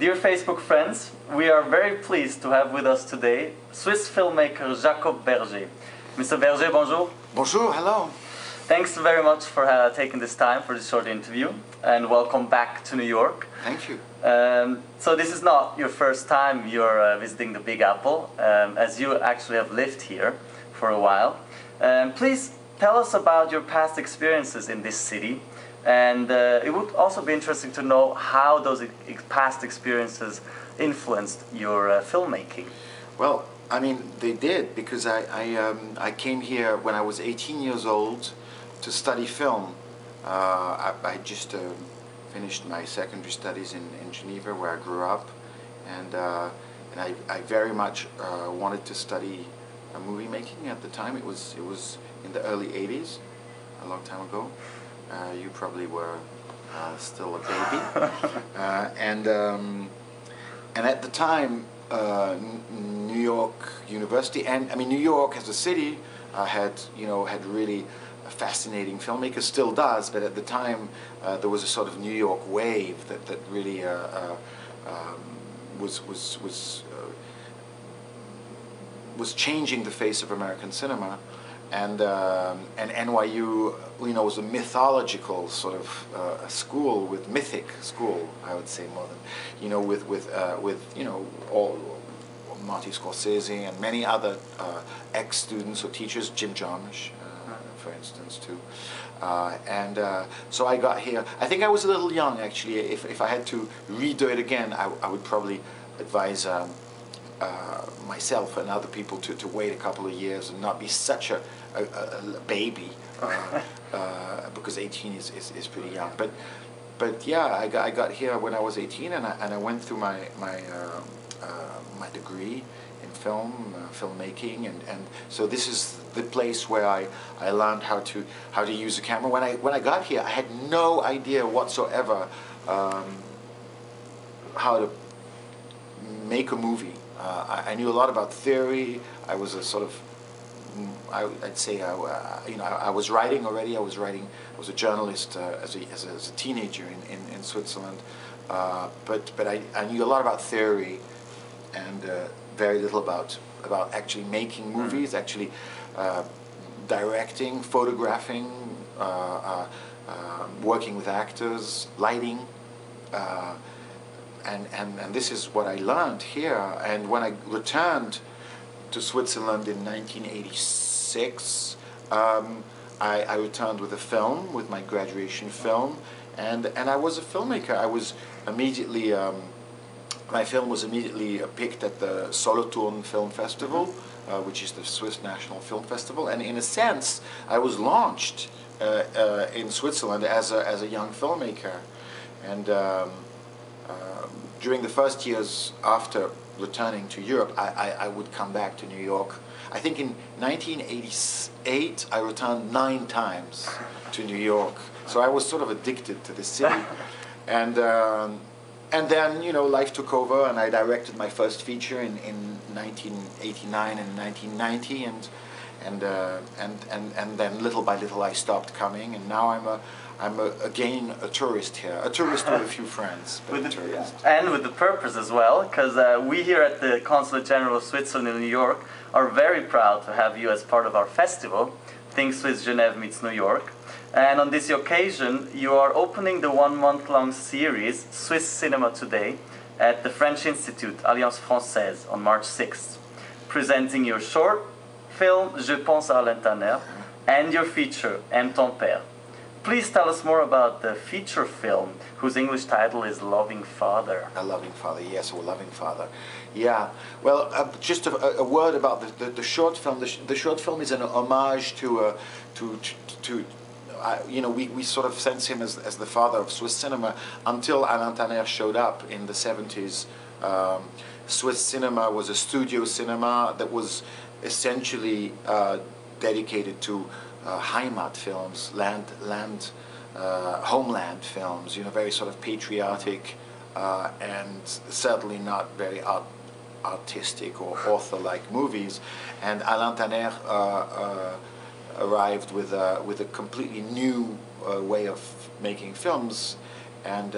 Dear Facebook friends, we are very pleased to have with us today Swiss filmmaker Jacob Berger. Mr. Berger, bonjour. Bonjour, hello. Thanks very much for taking this time for this short interview, and welcome back to New York. Thank you. So this is not your first time you're visiting the Big Apple, as you actually have lived here for a while. Please tell us about your past experiences in this city. And it would also be interesting to know how those past experiences influenced your filmmaking. Well, I mean, they did, because I came here when I was 18 years old to study film. I just finished my secondary studies in Geneva, where I grew up, and I very much wanted to study movie making at the time. It was in the early 80s, a long time ago. You probably were still a baby, and at the time, New York University, and I mean New York as a city, had really fascinating filmmakers, still does, but at the time there was a sort of New York wave that really was changing the face of American cinema. And NYU, was a mythological sort of school, with mythic school, I would say, more than, with all Marty Scorsese and many other ex-students or teachers, Jim Jarmusch, for instance, too. So I got here. I think I was a little young, actually. If I had to redo it again, I would probably advise myself and other people to wait a couple of years and not be such a baby, because 18 is pretty young. But yeah, I got here when I was 18, and I went through my degree in film filmmaking, and so this is the place where I learned how to use a camera. When I got here, I had no idea whatsoever how to make a movie. I knew a lot about theory. I was a sort of, I was writing already. I was a journalist as a teenager in Switzerland. But I knew a lot about theory, and very little about actually making movies, actually directing, photographing, working with actors, lighting. And this is what I learned here. And when I returned to Switzerland in 1986, I returned with a film, with my graduation film, and I was a filmmaker. I was immediately, my film was immediately picked at the Solothurn Film Festival, which is the Swiss National Film Festival, and in a sense, I was launched in Switzerland as a young filmmaker. And during the first years after returning to Europe, I would come back to New York. I think in 1988, I returned 9 times to New York. So I was sort of addicted to the city. And then, life took over, and I directed my first feature in 1989 and 1990. And then little by little, I stopped coming, and now I'm again a tourist here, a tourist with a few friends, but a tourist. And with the purpose as well, because we here at the Consulate General of Switzerland in New York are very proud to have you as part of our festival, Think Swiss Genève meets New York. And on this occasion, you are opening the 1-month-long series Swiss Cinema Today at the French Institute, Alliance Française, on March 6th, presenting your short film, Je Pense à l'Intérieur, and your feature, Aime Ton Père. Please tell us more about the feature film, whose English title is Loving Father. A Loving Father, yes, or Loving Father. Yeah, well, just a word about the short film. The short film is an homage we sort of sense him as the father of Swiss cinema, until Alain Tanner showed up in the 70s. Swiss cinema was a studio cinema that was essentially dedicated to Heimat films, homeland films, very sort of patriotic, and certainly not very artistic or author-like movies. And Alain Tanner arrived with a completely new way of making films, and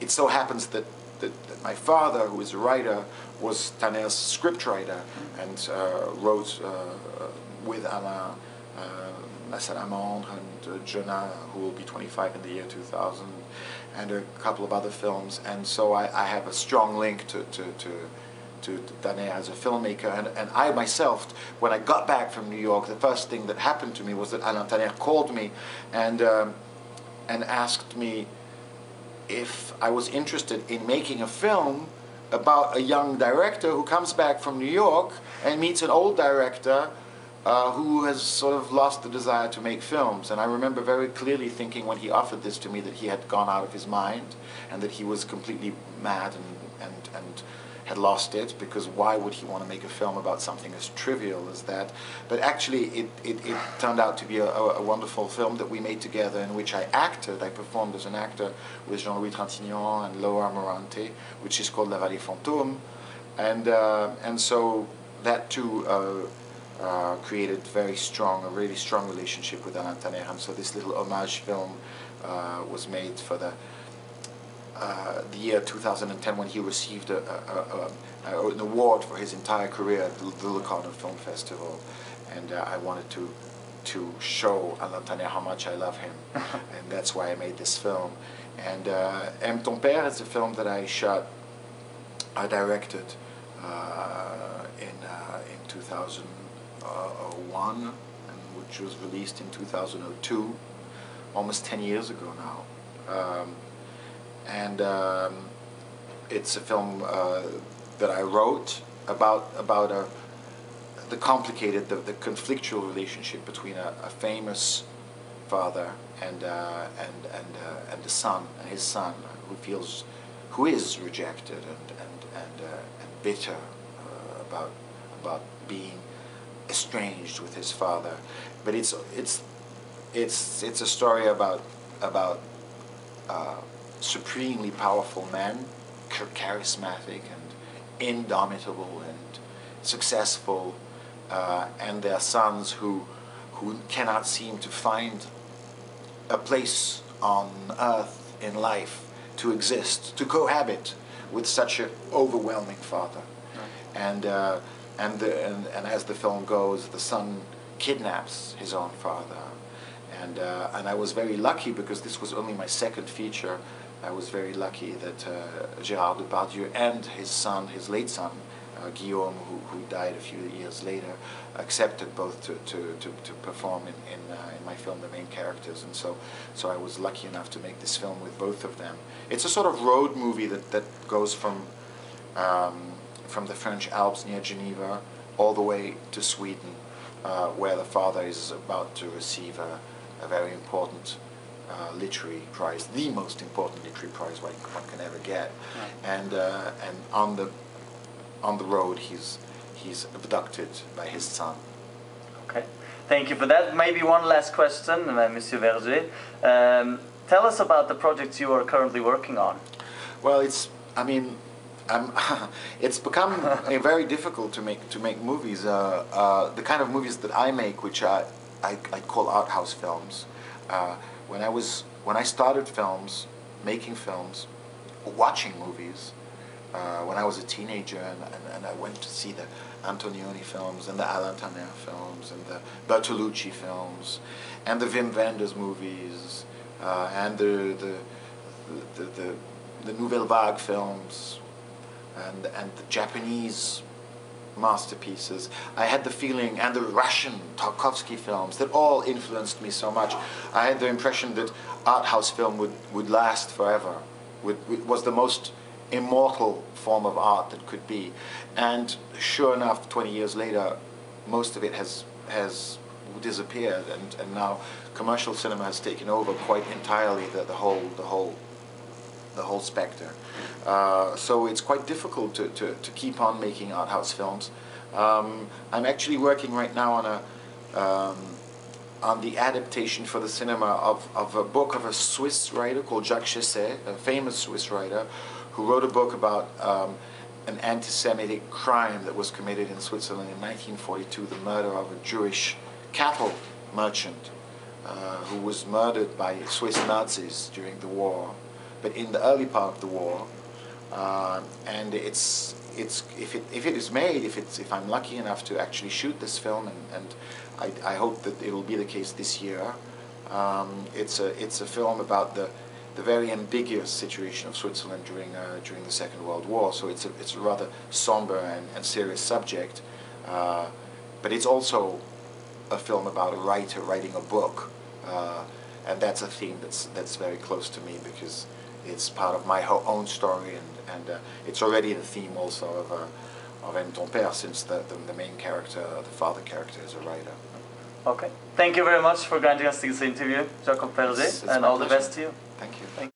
it so happens that that my father, who is a writer, was Tanner's scriptwriter and wrote with Alain, La Salamandre, and Jonah, who will be 25 in the year 2000, and a couple of other films. And so I have a strong link to Tanner as a filmmaker. And I myself, when I got back from New York, the first thing that happened to me was that Alain Tanner called me and asked me if I was interested in making a film about a young director who comes back from New York and meets an old director who has sort of lost the desire to make films. And I remember very clearly thinking when he offered this to me that he had gone out of his mind and that he was completely mad and had lost it, because why would he want to make a film about something as trivial as that? But actually it turned out to be a wonderful film that we made together, in which I acted, I performed as an actor with Jean-Louis Trintignant and Laura Morante, which is called La Vallée Fantôme. And so that too created a really strong relationship with Alain Tanner. And so this little homage film was made for the year 2010, when he received an award for his entire career at the Locarno Film Festival, and I wanted to show Alain Tanner how much I love him, and that's why I made this film. And Aime Ton Père is a film that I shot, I directed in 2001, and which was released in 2002, almost 10 years ago now. And it's a film that I wrote about the conflictual relationship between a famous father and a son, and his son, who is rejected and bitter about being estranged with his father. But it's a story about supremely powerful men, charismatic and indomitable and successful, and their sons who cannot seem to find a place on earth in life to exist, to cohabit with such an overwhelming father. Right. And as the film goes, the son kidnaps his own father. And I was very lucky, because this was only my second feature. I was very lucky that Gérard Depardieu and his son, his late son, Guillaume, who died a few years later, accepted both to perform in my film the main characters. And so I was lucky enough to make this film with both of them. It's a sort of road movie that goes from the French Alps near Geneva all the way to Sweden, where the father is about to receive a very important literary prize, the most important literary prize one can ever get. Right. And on the road, he's abducted by his son. Okay, thank you for that. Maybe one last question, Monsieur Berger. Tell us about the projects you are currently working on. Well, it's become very difficult to make movies. The kind of movies that I make, which I call art house films. When I started films, making films, watching movies, when I was a teenager, and I went to see the Antonioni films, and the Alain Tanner films, and the Bertolucci films, and the Wim Wenders movies, and the Nouvelle Vague films, and the Japanese masterpieces. I had the feeling, and the Russian Tarkovsky films, that all influenced me so much. I had the impression that art house film would last forever. It was the most immortal form of art that could be. And sure enough, 20 years later, most of it has disappeared, and now commercial cinema has taken over quite entirely the whole spectre. So it's quite difficult to keep on making art house films. I'm actually working right now on the adaptation for the cinema of a book of a Swiss writer called Jacques Chessex, a famous Swiss writer, who wrote a book about an anti-Semitic crime that was committed in Switzerland in 1942, the murder of a Jewish cattle merchant who was murdered by Swiss Nazis during the war. But in the early part of the war, and if I'm lucky enough to actually shoot this film, and I hope that it'll be the case this year, it's a film about the very ambiguous situation of Switzerland during the Second World War. So it's a rather somber and serious subject, but it's also a film about a writer writing a book, and that's a theme that's very close to me because it's part of my own story, and it's already the theme also of Aime Ton Père, since the main character, the father character, is a writer. Okay. Thank you very much for granting us this interview, Jacob Berger, and all the best to you. Thank you. Thank you.